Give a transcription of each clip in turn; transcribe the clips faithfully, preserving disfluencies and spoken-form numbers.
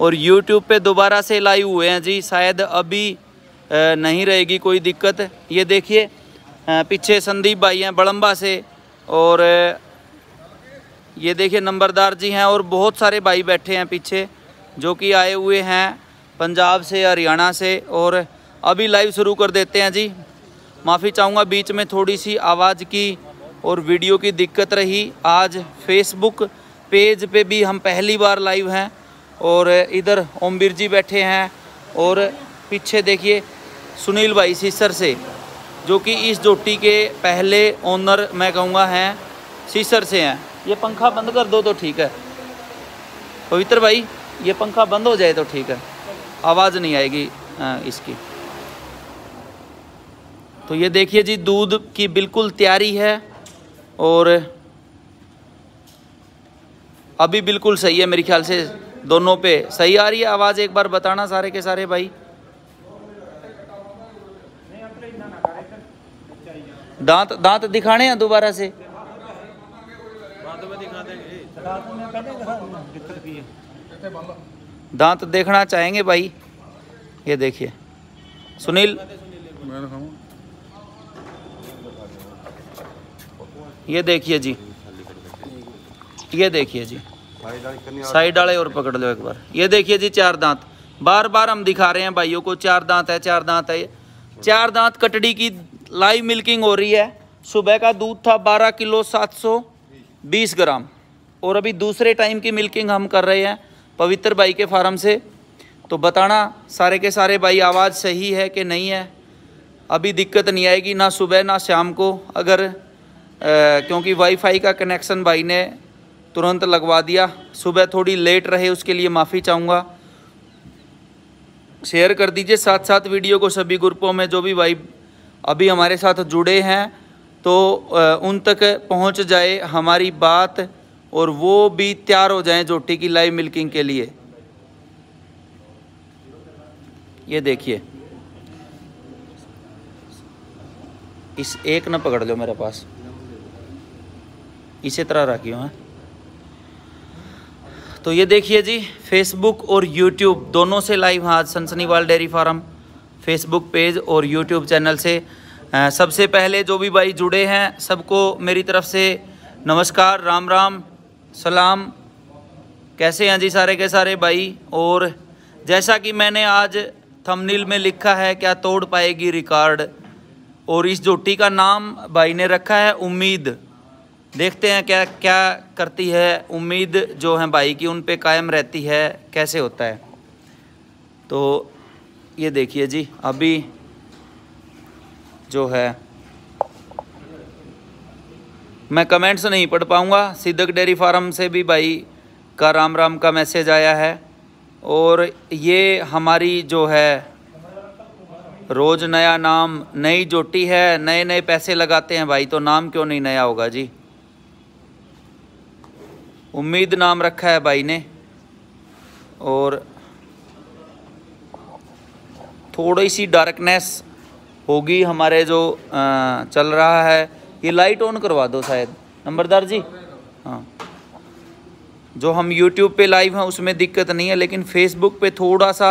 और यूट्यूब पे दोबारा से लाइव हुए हैं जी, शायद अभी नहीं रहेगी कोई दिक्कत। ये देखिए पीछे संदीप भाई हैं बड़म्बा से, और ये देखिए नंबरदार जी हैं, और बहुत सारे भाई बैठे हैं पीछे जो कि आए हुए हैं पंजाब से, हरियाणा से। और अभी लाइव शुरू कर देते हैं जी। माफ़ी चाहूँगा बीच में थोड़ी सी आवाज़ की और वीडियो की दिक्कत रही। आज फेसबुक पेज पे भी हम पहली बार लाइव हैं, और इधर ओमवीर जी बैठे हैं, और पीछे देखिए सुनील भाई सीसर से जो कि इस जोटी के पहले ओनर मैं कहूँगा हैं, सीसर से हैं। ये पंखा बंद कर दो तो ठीक है पवित्र भाई, ये पंखा बंद हो जाए तो ठीक है, आवाज़ नहीं आएगी इसकी। तो ये देखिए जी दूध की बिल्कुल तैयारी है, और अभी बिल्कुल सही है मेरे ख्याल से, दोनों पे सही आ रही है आवाज़। एक बार बताना सारे के सारे भाई। दांत दांत दिखाने हैं दोबारा से, दांत देखना चाहेंगे भाई। ये देखिए सुनील, ये देखिए जी, ये देखिए जी साइड डाले और पकड़ लो एक बार। ये देखिए जी चार दांत, बार बार हम दिखा रहे हैं भाइयों को, चार दांत है, चार दांत है। चार दांत कटड़ी की लाइव मिल्किंग हो रही है। सुबह का दूध था बारह किलो सात सौ बीस ग्राम, और अभी दूसरे टाइम की मिल्किंग हम कर रहे हैं पवित्र भाई के फार्म से। तो बताना सारे के सारे भाई आवाज़ सही है कि नहीं है, अभी दिक्कत नहीं आएगी ना सुबह ना शाम को। अगर आ, क्योंकि वाईफाई का कनेक्शन भाई ने तुरंत लगवा दिया, सुबह थोड़ी लेट रहे उसके लिए माफ़ी चाहूँगा। शेयर कर दीजिए साथ साथ वीडियो को सभी ग्रुपों में, जो भी भाई अभी हमारे साथ जुड़े हैं तो उन तक पहुंच जाए हमारी बात, और वो भी तैयार हो जाएं जोटी की लाइव मिल्किंग के लिए। ये देखिए इस एक ना पकड़ लो मेरे पास, इसी तरह रखियो है। तो ये देखिए जी फेसबुक और यूट्यूब दोनों से लाइव आज Sansanwal dairy farm Facebook page और यूट्यूब चैनल से। सबसे पहले जो भी भाई जुड़े हैं सबको मेरी तरफ से नमस्कार, राम राम, सलाम। कैसे हैं जी सारे के सारे भाई? और जैसा कि मैंने आज थंबनेल में लिखा है, क्या तोड़ पाएगी रिकॉर्ड? और इस जोटी का नाम भाई ने रखा है उम्मीद। देखते हैं क्या क्या करती है उम्मीद, जो है भाई की उन पे कायम रहती है, कैसे होता है। तो ये देखिए जी अभी जो है मैं कमेंट्स नहीं पढ़ पाऊँगा। सिद्दक डेयरी फार्म से भी भाई का राम राम का मैसेज आया है, और ये हमारी जो है रोज़ नया नाम, नई जोटी है, नए नए पैसे लगाते हैं भाई, तो नाम क्यों नहीं नया होगा जी। उम्मीद नाम रखा है भाई ने, और थोड़ी सी डार्कनेस होगी हमारे जो आ, चल रहा है। ये लाइट ऑन करवा दो शायद नंबरदार जी। हाँ, जो हम यूट्यूब पे लाइव हैं उसमें दिक्कत नहीं है, लेकिन फेसबुक पे थोड़ा सा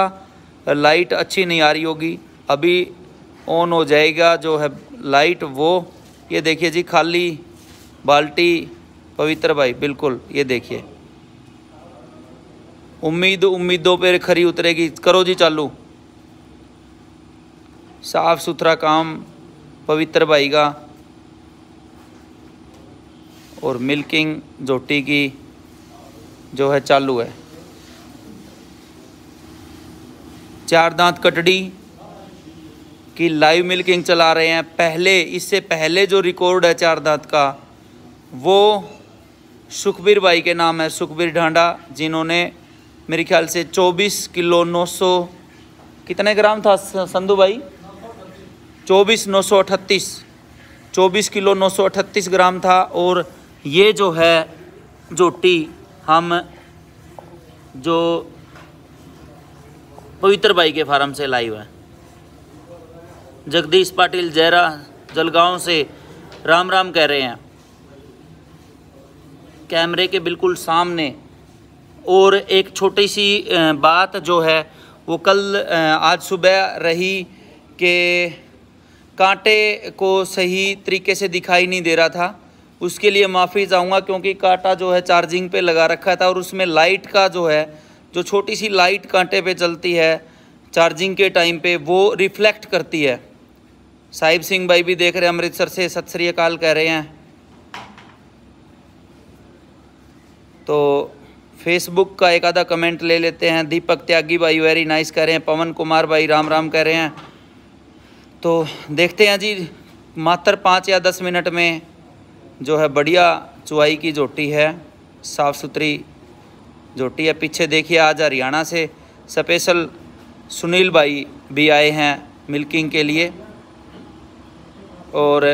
लाइट अच्छी नहीं आ रही होगी। अभी ऑन हो जाएगा जो है लाइट वो। ये देखिए जी खाली बाल्टी पवित्र भाई, बिल्कुल ये देखिए उम्मीद उम्मीदों पे खरी उतरेगी। करो जी चालू, साफ सुथरा काम पवित्र भाई का, और मिल्किंग जोटी की जो है चालू है। चार दांत कटड़ी की लाइव मिल्किंग चला रहे हैं। पहले, इससे पहले जो रिकॉर्ड है चार दांत का, वो सुखबीर भाई के नाम है, सुखबीर ढांडा, जिन्होंने मेरे ख्याल से चौबीस किलो नौ सौ कितने ग्राम था संधू भाई? चौबीस नौ सौ अठतीस, चौबीस किलो नौ सौ अठतीस ग्राम था। और ये जो है जोटी हम जो पवित्र भाई के फार्म से लाइव है। जगदीश पाटिल जैरा जलगांव से राम राम कह रहे हैं, कैमरे के बिल्कुल सामने। और एक छोटी सी बात जो है वो कल आज सुबह रही कि कांटे को सही तरीके से दिखाई नहीं दे रहा था, उसके लिए माफ़ी चाहूँगा क्योंकि कांटा जो है चार्जिंग पे लगा रखा था और उसमें लाइट का जो है जो छोटी सी लाइट कांटे पे जलती है चार्जिंग के टाइम पे वो रिफ्लेक्ट करती है। साहिब सिंह भाई भी देख रहे हैं अमृतसर से, सत श्री अकाल कह रहे हैं। तो फेसबुक का एक आधा कमेंट ले लेते हैं। दीपक त्यागी भाई वेरी नाइस कह रहे हैं, पवन कुमार भाई राम राम कह रहे हैं। तो देखते हैं जी, मात्र पाँच या दस मिनट में जो है बढ़िया चुवाई की जोटी है, साफ़ सुथरी जोटी है। पीछे देखिए आज हरियाणा से स्पेशल सुनील भाई भी आए हैं मिल्किंग के लिए और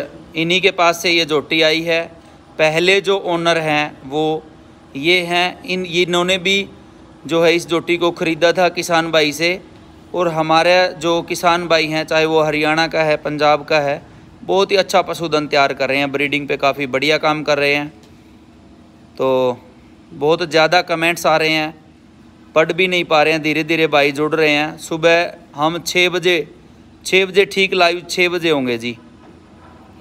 इन्हीं के पास से ये जोटी आई है। पहले जो ओनर हैं वो ये हैं, इन इन्होंने भी जो है इस जोटी को ख़रीदा था किसान भाई से और हमारे जो किसान भाई हैं चाहे वो हरियाणा का है पंजाब का है बहुत ही अच्छा पशुधन तैयार कर रहे हैं, ब्रीडिंग पे काफ़ी बढ़िया काम कर रहे हैं। तो बहुत ज़्यादा कमेंट्स आ रहे हैं, पढ़ भी नहीं पा रहे हैं, धीरे धीरे भाई जुड़ रहे हैं। सुबह हम छः बजे छः बजे ठीक लाइव छः बजे होंगे जी,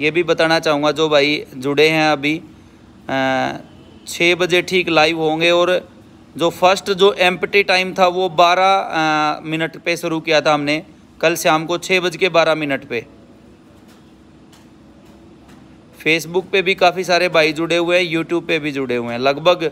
ये भी बताना चाहूँगा जो भाई जुड़े हैं अभी आ, छः बजे ठीक लाइव होंगे। और जो फर्स्ट जो एम्प्टी टाइम था वो बारह मिनट पे शुरू किया था हमने कल शाम को छः बज के बारह मिनट पे। फेसबुक पे भी काफ़ी सारे भाई जुड़े हुए हैं, यूट्यूब पे भी जुड़े हुए हैं, लगभग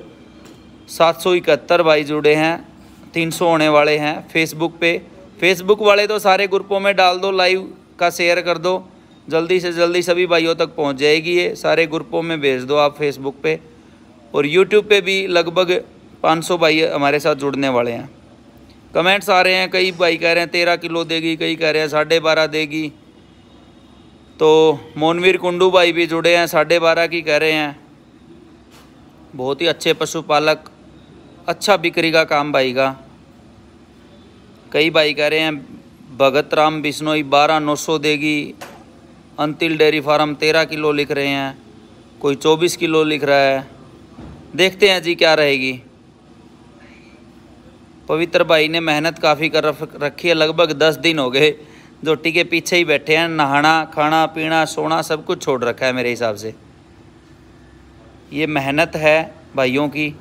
सात सौ इकहत्तर भाई जुड़े हैं, तीन सौ होने वाले हैं फेसबुक पे। फेसबुक वाले तो सारे ग्रुपों में डाल दो, लाइव का शेयर कर दो, जल्दी से जल्दी सभी भाइयों तक पहुँच जाएगी ये, सारे ग्रुपों में भेज दो आप फेसबुक पे। और यूट्यूब पे भी लगभग पाँच सौ भाई हमारे साथ जुड़ने वाले हैं। कमेंट्स आ रहे हैं, कई भाई कह रहे हैं तेरह किलो देगी, कई कह रहे हैं साढ़े बारह देगी। तो मोनवीर कुंडू भाई भी जुड़े हैं, साढ़े बारह की कह रहे हैं। बहुत ही अच्छे पशुपालक, अच्छा बिक्री का काम भाई का। कई भाई कह रहे हैं भगत राम बिश्नोई बारह नौ सौ देगी, अंतिल डेयरी फार्म तेरह किलो लिख रहे हैं, कोई चौबीस किलो लिख रहा है, देखते हैं जी क्या रहेगी। पवित्र भाई ने मेहनत काफ़ी कर रखी है, लगभग दस दिन हो गए जोटी के पीछे ही बैठे हैं, नहाना खाना पीना सोना सब कुछ छोड़ रखा है मेरे हिसाब से। ये मेहनत है भाइयों की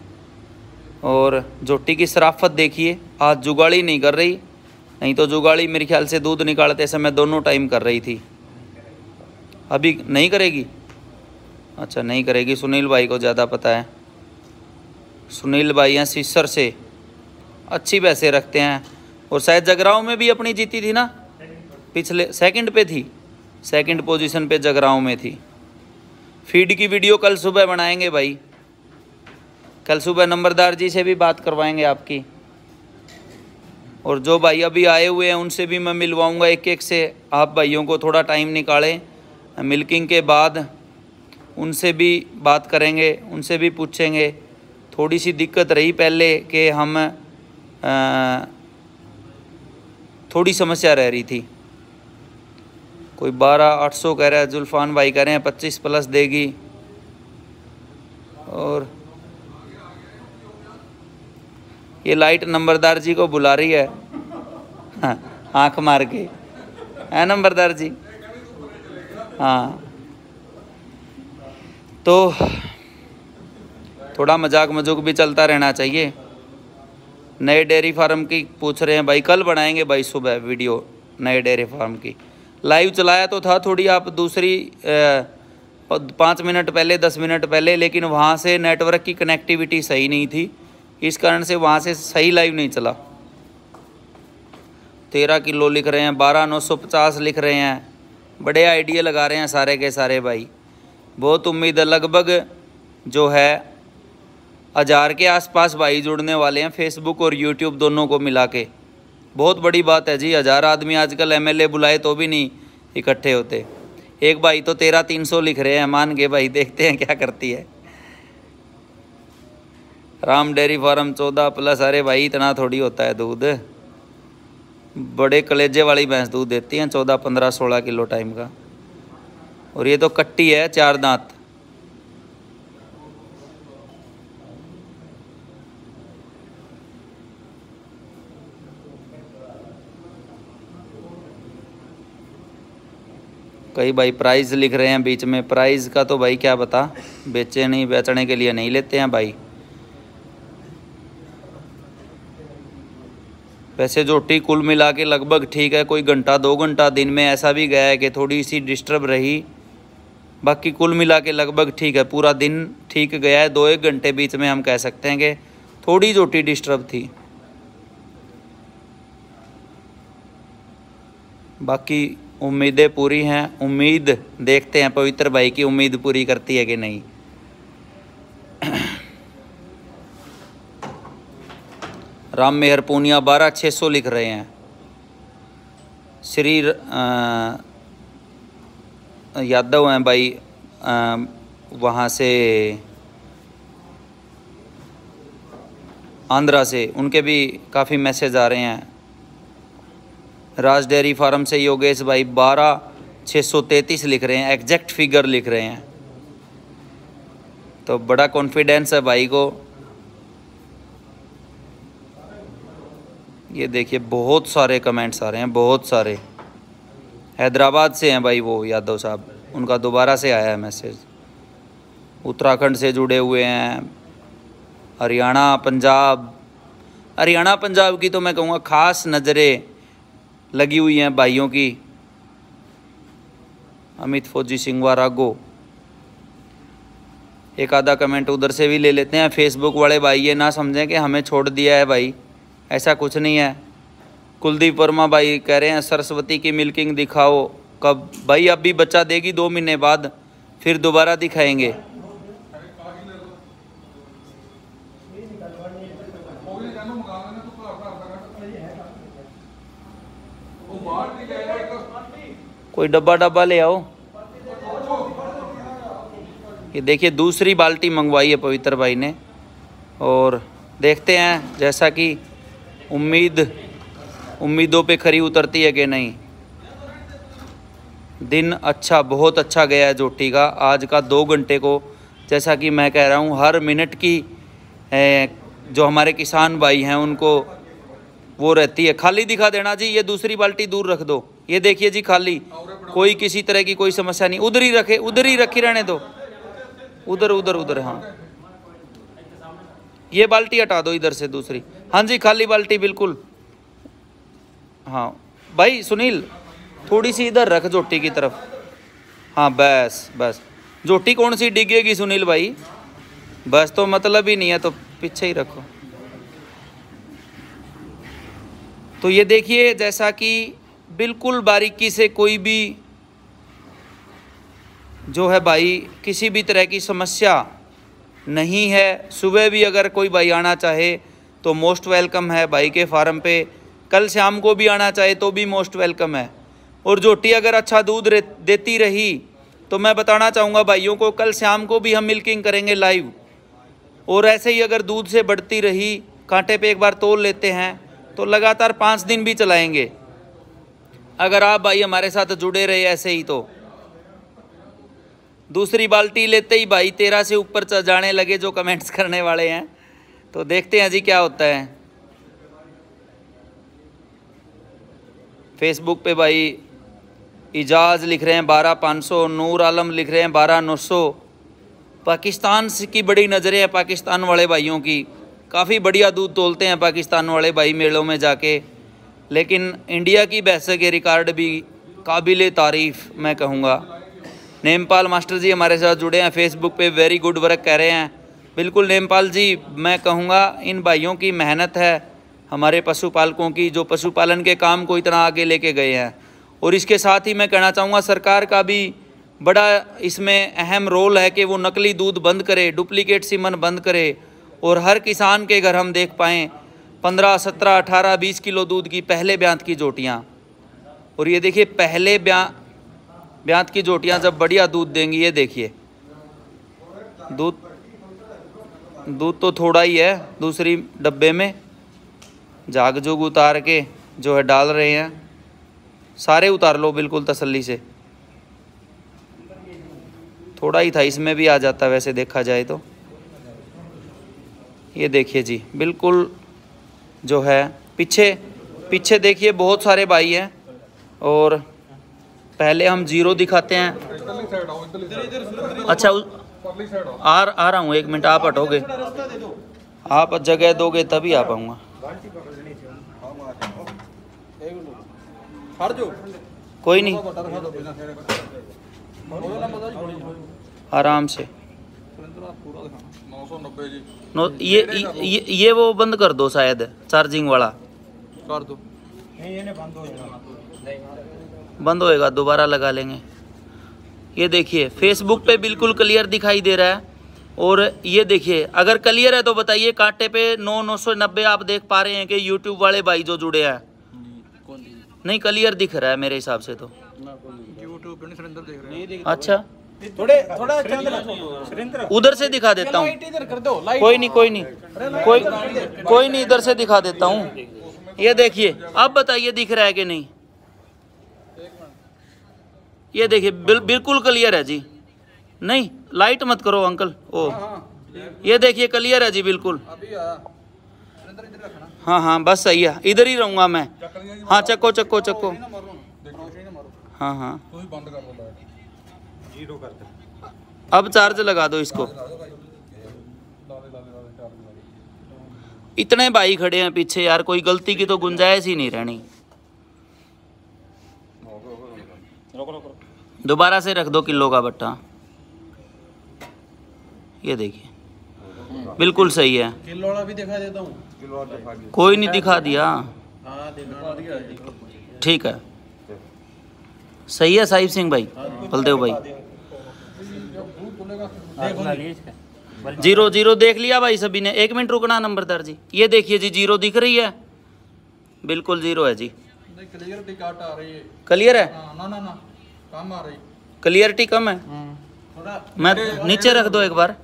और जोटी की शराफत देखिए, आज जुगाड़ी नहीं कर रही, नहीं तो जुगाड़ी मेरे ख्याल से दूध निकालते समय दोनों टाइम कर रही थी। अभी नहीं करेगी, अच्छा नहीं करेगी, सुनील भाई को ज़्यादा पता है। सुनील भाई हैं सिस्सर से, अच्छी पैसे रखते हैं और शायद जगराओं में भी अपनी जीती थी ना, पिछले सेकंड पे थी, सेकंड पोजीशन पे जगराओं में थी। फीड की वीडियो कल सुबह बनाएंगे भाई, कल सुबह नंबरदार जी से भी बात करवाएंगे आपकी और जो भाई अभी आए हुए हैं उनसे भी मैं मिलवाऊंगा एक एक से। आप भाइयों को थोड़ा टाइम निकालें मिल्किंग के बाद, उनसे भी बात करेंगे, उनसे भी पूछेंगे। थोड़ी सी दिक्कत रही पहले कि हम आ, थोड़ी समस्या रह रही थी। कोई बारह आठ सौ कह रहा है, जुल्फान भाई कह रहे हैं पच्चीस प्लस देगी और ये लाइट नंबरदार जी को बुला रही है हाँ, आँख मार के है नंबरदार जी। हाँ तो थोड़ा मजाक मजूक भी चलता रहना चाहिए। नए डेयरी फार्म की पूछ रहे हैं भाई, कल बनाएंगे भाई सुबह वीडियो नए डेयरी फार्म की। लाइव चलाया तो था थोड़ी आप दूसरी पाँच मिनट पहले दस मिनट पहले, लेकिन वहाँ से नेटवर्क की कनेक्टिविटी सही नहीं थी, इस कारण से वहाँ से सही लाइव नहीं चला। तेरह किलो लिख रहे हैं, बारह नौ सौ पचास लिख रहे हैं, बड़े आइडिया लगा रहे हैं सारे के सारे भाई। बहुत उम्मीद है, लगभग जो है हज़ार के आसपास भाई जुड़ने वाले हैं फेसबुक और यूट्यूब दोनों को मिला के। बहुत बड़ी बात है जी, हज़ार आदमी आजकल एमएलए बुलाए तो भी नहीं इकट्ठे होते। एक भाई तो तेरह तीन सौ लिख रहे हैं, मान के भाई देखते हैं क्या करती है। राम डेयरी फार्म चौदह प्लस, अरे भाई इतना थोड़ी होता है दूध, बड़े कलेजे वाली भैंस दूध देती हैं चौदह पंद्रह सोलह किलो टाइम का। और ये तो कट्टी है चार दांत। कई भाई प्राइस लिख रहे हैं बीच में, प्राइस का तो भाई क्या बता, बेचे नहीं, बेचने के लिए नहीं लेते हैं भाई। वैसे जोटी कुल मिला के लगभग ठीक है, कोई घंटा दो घंटा दिन में ऐसा भी गया है कि थोड़ी सी डिस्टर्ब रही, बाकी कुल मिला के लगभग ठीक है, पूरा दिन ठीक गया है। दो एक घंटे बीच में हम कह सकते हैं कि थोड़ी जोटी डिस्टर्ब थी, बाकी उम्मीदें पूरी हैं। उम्मीद देखते हैं पवित्र भाई की उम्मीद पूरी करती है कि नहीं। राम मेहर पूनिया बारह छः सौ लिख रहे हैं। श्री यादव हैं भाई आ, वहाँ से आंध्रा से, उनके भी काफ़ी मैसेज आ रहे हैं। राज डेयरी फार्म से योगेश भाई बारह छः सौ तैंतीस लिख रहे हैं, एग्जैक्ट फिगर लिख रहे हैं, तो बड़ा कॉन्फिडेंस है भाई को। ये देखिए बहुत सारे कमेंट्स आ रहे हैं, बहुत सारे। हैदराबाद से हैं भाई वो यादव साहब, उनका दोबारा से आया है मैसेज। उत्तराखंड से जुड़े हुए हैं, हरियाणा पंजाब। हरियाणा पंजाब की तो मैं कहूँगा ख़ास नज़रें लगी हुई हैं भाइयों की। अमित फौजी सिंगवारा गो, एक आधा कमेंट उधर से भी ले लेते हैं। फेसबुक वाले भाई ये ना समझें कि हमें छोड़ दिया है भाई, ऐसा कुछ नहीं है। कुलदीप वर्मा भाई कह रहे हैं सरस्वती की मिल्किंग दिखाओ कब भाई, अभी बच्चा देगी दो महीने बाद, फिर दोबारा दिखाएंगे। कोई डब्बा डब्बा ले आओ। ये देखिए दूसरी बाल्टी मंगवाई है पवित्र भाई ने, और देखते हैं जैसा कि उम्मीद उम्मीदों पे खरी उतरती है कि नहीं। दिन अच्छा, बहुत अच्छा गया है जोटी का आज का। दो घंटे को जैसा कि मैं कह रहा हूँ, हर मिनट की जो हमारे किसान भाई हैं उनको वो रहती है। खाली दिखा देना जी, ये दूसरी बाल्टी दूर रख दो, ये देखिए जी खाली, कोई किसी तरह की कोई समस्या नहीं। उधर ही रखे, उधर ही रखी रहने दो, उधर उधर उधर। हाँ ये बाल्टी हटा दो इधर से दूसरी, हाँ जी खाली बाल्टी बिल्कुल। हाँ भाई सुनील थोड़ी सी इधर रख जोटी की तरफ, हाँ बस बस। जोटी कौन सी डिगेगी सुनील भाई, बस तो मतलब ही नहीं है, तो पीछे ही रखो। तो ये देखिए जैसा कि बिल्कुल बारीकी से कोई भी जो है भाई किसी भी तरह की समस्या नहीं है। सुबह भी अगर कोई भाई आना चाहे तो मोस्ट वेलकम है भाई के फार्म पे, कल शाम को भी आना चाहे तो भी मोस्ट वेलकम है। और जोटी अगर अच्छा दूध देती रही तो मैं बताना चाहूँगा भाइयों को, कल शाम को भी हम मिल्किंग करेंगे लाइव। और ऐसे ही अगर दूध से बढ़ती रही, कांटे पे एक बार तोल लेते हैं, तो लगातार पाँच दिन भी चलाएंगे अगर आप भाई हमारे साथ जुड़े रहे ऐसे ही। तो दूसरी बाल्टी लेते ही भाई तेरह से ऊपर जाने लगे जो कमेंट्स करने वाले हैं, तो देखते हैं जी क्या होता है। फेसबुक पे भाई इजाज़ लिख रहे हैं बारह पाँच सौ, नूर आलम लिख रहे हैं बारह नौ सौ। पाकिस्तान की बड़ी नज़रें हैं पाकिस्तान वाले भाइयों की, काफ़ी बढ़िया दूध तोलते हैं पाकिस्तान वाले भाई मेलों में जाके। लेकिन इंडिया की भैंसों के रिकॉर्ड भी काबिल तारीफ़ मैं कहूँगा। नेमपाल मास्टर जी हमारे साथ जुड़े हैं फेसबुक पे, वेरी गुड वर्क कह रहे हैं। बिल्कुल नेमपाल जी, मैं कहूँगा इन भाइयों की मेहनत है हमारे पशुपालकों की, जो पशुपालन के काम को इतना आगे लेके गए हैं। और इसके साथ ही मैं कहना चाहूँगा सरकार का भी बड़ा इसमें अहम रोल है कि वो नकली दूध बंद करे, डुप्लीकेट सीमन बंद करे, और हर किसान के घर हम देख पाएँ पंद्रह सत्रह अठारह बीस किलो दूध की पहले ब्यांत की जोटियाँ। और ये देखिए पहले ब्या ब्यांत की जोटियाँ जब बढ़िया दूध देंगी, ये देखिए दूध दूध तो थोड़ा ही है, दूसरी डब्बे में जाग जोग उतार के जो है डाल रहे हैं। सारे उतार लो बिल्कुल तसल्ली से, थोड़ा ही था इसमें भी आ जाता वैसे देखा जाए तो। ये देखिए जी बिल्कुल जो है पीछे पीछे देखिए बहुत सारे भाई हैं, और पहले हम जीरो दिखाते हैं। अच्छा आ आ रहा हूँ, एक मिनट आप हटोगे, आप जगह दोगे तभी आ पाऊँगा। कोई नहीं, आराम से। नौ, ये, ये ये वो बंद कर दो, शायद चार्जिंग वाला कर दो। नहीं ये बंद होएगा, बंद होएगा दोबारा लगा लेंगे। ये देखिए फेसबुक पे बिल्कुल क्लियर दिखाई दे रहा है। और ये देखिए, अगर क्लियर है तो बताइए, कांटे पे नौ नौ सौ नब्बे आप देख पा रहे हैं कि यूट्यूब वाले भाई जो जुड़े हैं? नहीं क्लियर दिख रहा है मेरे हिसाब से तो। अच्छा थोड़े थोड़ा चंद्र उधर से दिखा देता हूँ। कोई नहीं कोई नहीं कोई कोई नहीं, इधर से दिखा देता हूँ। ये देखिए, अब बताइए दिख रहा है कि नहीं? ये देखिए बिल्कुल क्लियर है जी। नहीं लाइट मत करो अंकल। ओ ये देखिए क्लियर है जी बिल्कुल। हाँ हाँ बस सही है, इधर ही रहूँगा मैं। हाँ चक्को चक्को चक्को। हाँ हाँ अब चार्ज लगा दो इसको। इतने भाई खड़े हैं पीछे यार, कोई गलती की तो गुंजाइश ही नहीं रहनी। दोबारा से रख दो किलो का बट्टा। ये देखिए बिल्कुल सही है। किलो वाला भी दिखा देता हूँ। कोई नहीं दिखा दिया, ठीक है सही है। साहिब सिंह भाई, बलदेव भाई, जीरो जीरो देख लिया भाई सभी ने। एक मिनट रुकना नंबरदार जी, ये देखिए जी जीरो दिख रही है, बिल्कुल जीरो है जी। क्लियर है, क्लियरिटी कम है। मैं नीचे रख दो एक बार।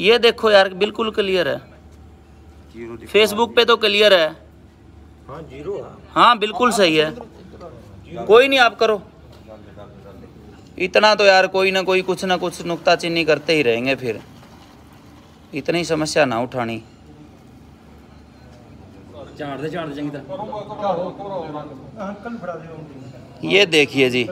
ये देखो यार बिल्कुल क्लियर है, फेसबुक पे तो क्लियर है। हाँ बिल्कुल सही है। कोई नहीं आप करो इतना तो यार, कोई ना कोई कुछ ना कुछ नुक्ताचीनी करते ही रहेंगे, फिर इतनी समस्या ना उठानी। ये देखिए जी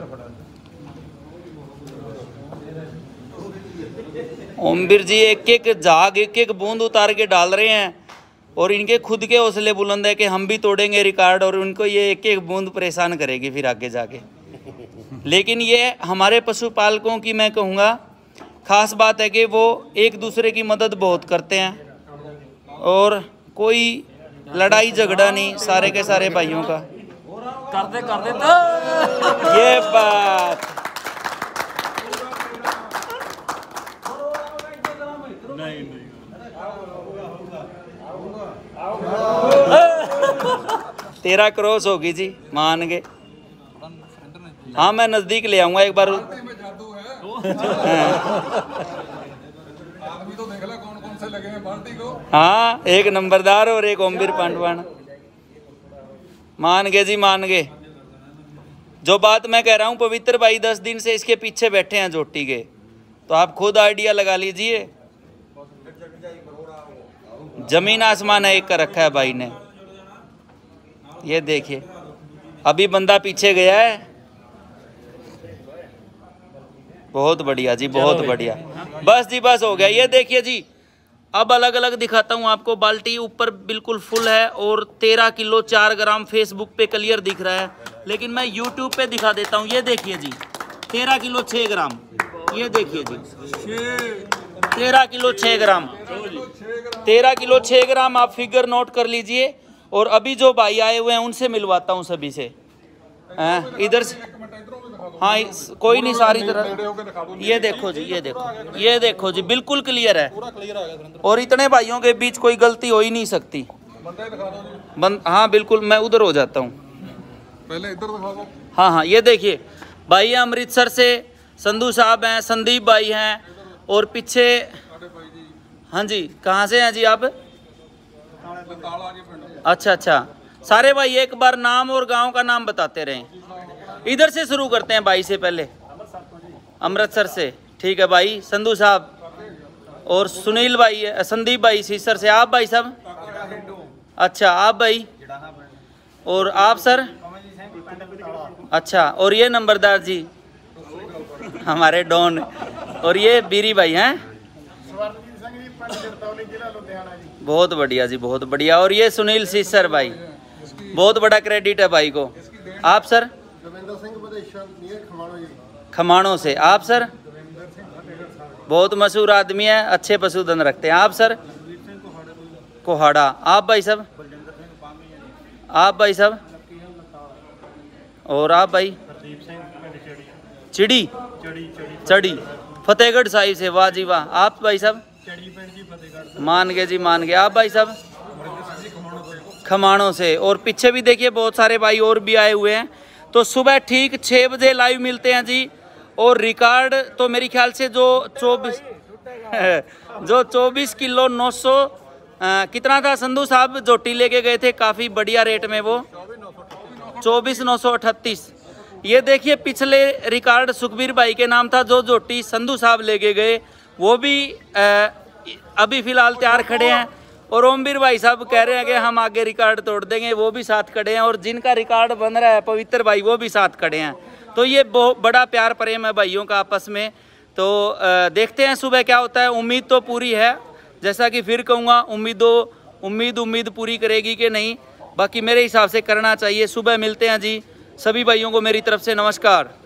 ओमवीर जी एक एक झाग एक एक बूंद उतार के डाल रहे हैं, और इनके खुद के हौसले बुलंद है कि हम भी तोड़ेंगे रिकॉर्ड, और उनको ये एक एक बूंद परेशान करेगी फिर आगे जाके। लेकिन ये हमारे पशुपालकों की मैं कहूँगा ख़ास बात है कि वो एक दूसरे की मदद बहुत करते हैं, और कोई लड़ाई झगड़ा नहीं, सारे के सारे भाइयों का करते करते तो ये बात नहीं नहीं तेरा क्रॉस होगी जी, मान गए। हाँ मैं नजदीक ले आऊंगा एक बार। आदमी तो देख ले कौन कौन से लगे हैं पार्टी को। हाँ एक नंबरदार और एक ओमवीर पांडवान। मान गए जी मान गए। जो बात मैं कह रहा हूँ पवित्र भाई दस दिन से इसके पीछे बैठे हैं जोटी के, तो आप खुद आइडिया लगा लीजिए। जमीन आसमान एक का रखा है भाई ने। ये देखिए अभी बंदा पीछे गया है। बहुत बढ़िया जी बहुत बढ़िया। बस जी बस हो गया। ये देखिए जी अब अलग अलग दिखाता हूँ आपको। बाल्टी ऊपर बिल्कुल फुल है, और तेरह किलो चार ग्राम फेसबुक पे क्लियर दिख रहा है, लेकिन मैं यूट्यूब पे दिखा देता हूँ। ये देखिए जी तेरह किलो छः ग्राम। ये देखिए जी तेरह किलो छः ग्राम तेरह किलो छः ग्राम आप फिगर नोट कर लीजिए। और अभी जो भाई आए हुए हैं उनसे मिलवाता हूँ सभी से। इधर से हाँ कोई नहीं सारी तरह। ये देखो जी ये देखो ये देखो जी बिल्कुल क्लियर है, और इतने भाइयों के बीच कोई गलती हो ही नहीं सकती। बंद हाँ बिल्कुल मैं उधर हो जाता हूँ, पहले इधर दिखा दो। हाँ हाँ ये देखिए भाई अमृतसर से संधू साहब हैं, संदीप भाई हैं, और पीछे हाँ जी कहाँ से हैं जी आप? अच्छा अच्छा सारे भाई एक बार नाम और गाँव का नाम बताते रहें। इधर से शुरू करते हैं भाई से, पहले अमृतसर से। ठीक है भाई संधू साहब और सुनील भाई, संदीप भाई सीसर से। आप भाई साहब अच्छा आप भाई, और आप सर अच्छा। और ये नंबरदार जी हमारे डॉन, और ये बीरी भाई हैं, बहुत बढ़िया जी, बहुत बढ़िया। और ये सुनील सिसर भाई, बहुत बड़ा क्रेडिट है भाई को। आप सर? रविंद्र सिंह खमाणों से। आप सर? बहुत मशहूर आदमी है, अच्छे पशुधन रखते हैं। आप सर? कोहाड़ा। आप भाई साहब? आप भाई साहब? और आप भाई? चिड़ी चढ़ी फतेहगढ़ साहिब से, वाह जी वाह। आप भाई साहब? मान गए जी, मान गए। आप भाई साहब? खमाणों से। और पीछे भी देखिए बहुत सारे भाई और भी आए हुए हैं। तो सुबह ठीक छः बजे लाइव मिलते हैं जी। और रिकॉर्ड तो मेरे ख्याल से जो चौबीस जो चौबीस किलो नौ सौ कितना था संधू साहब जोटी लेके गए थे, काफ़ी बढ़िया रेट में वो चौबीस नौ सौ अठतीस। ये देखिए पिछले रिकॉर्ड सुखबीर भाई के नाम था, जो जोटी संधू साहब लेके गए वो भी आ, अभी फ़िलहाल तैयार खड़े हैं। और ओमवीर भाई साहब कह रहे हैं कि हम आगे रिकॉर्ड तोड़ देंगे, वो भी साथ खड़े हैं। और जिनका रिकॉर्ड बन रहा है पवित्र भाई, वो भी साथ खड़े हैं। तो ये बहुत बड़ा प्यार प्रेम है भाइयों का आपस में। तो देखते हैं सुबह क्या होता है। उम्मीद तो पूरी है, जैसा कि फिर कहूँगा, उम्मीदों उम्मीद उम्मीद पूरी करेगी कि नहीं, बाकी मेरे हिसाब से करना चाहिए। सुबह मिलते हैं जी। सभी भाइयों को मेरी तरफ से नमस्कार।